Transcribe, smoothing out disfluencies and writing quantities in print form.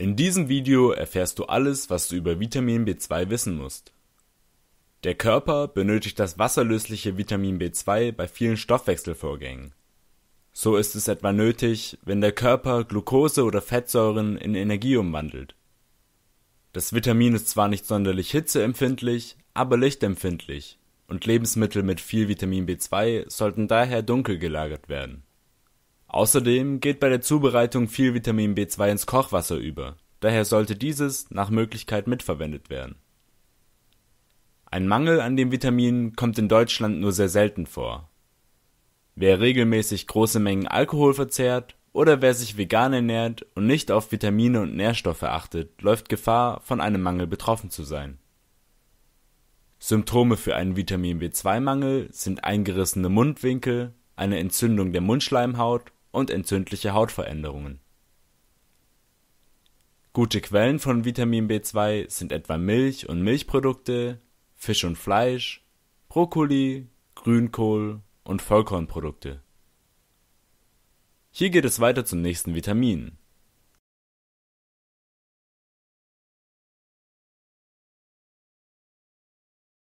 In diesem Video erfährst du alles, was du über Vitamin B2 wissen musst. Der Körper benötigt das wasserlösliche Vitamin B2 bei vielen Stoffwechselvorgängen. So ist es etwa nötig, wenn der Körper Glucose oder Fettsäuren in Energie umwandelt. Das Vitamin ist zwar nicht sonderlich hitzeempfindlich, aber lichtempfindlich und Lebensmittel mit viel Vitamin B2 sollten daher dunkel gelagert werden. Außerdem geht bei der Zubereitung viel Vitamin B2 ins Kochwasser über, daher sollte dieses nach Möglichkeit mitverwendet werden. Ein Mangel an dem Vitamin kommt in Deutschland nur sehr selten vor. Wer regelmäßig große Mengen Alkohol verzehrt oder wer sich vegan ernährt und nicht auf Vitamine und Nährstoffe achtet, läuft Gefahr, von einem Mangel betroffen zu sein. Symptome für einen Vitamin B2-Mangel sind eingerissene Mundwinkel, eine Entzündung der Mundschleimhaut und entzündliche Hautveränderungen. Gute Quellen von Vitamin B2 sind etwa Milch und Milchprodukte, Fisch und Fleisch, Brokkoli, Grünkohl und Vollkornprodukte. Hier geht es weiter zum nächsten Vitamin,